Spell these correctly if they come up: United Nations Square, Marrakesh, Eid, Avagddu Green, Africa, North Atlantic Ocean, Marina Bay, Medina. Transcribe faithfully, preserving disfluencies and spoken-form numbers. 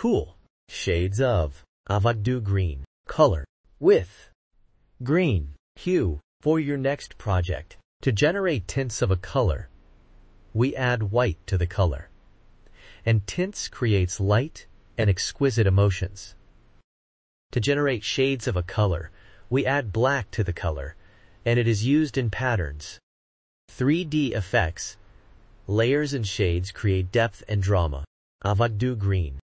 cool shades of Avagddu green color with green hue for your next project. To generate tints of a color, we add white to the color, and tints creates light and exquisite emotions. To generate shades of a color, we add black to the color, and it is used in patterns. three D effects, layers and shades create depth and drama. Avagddu green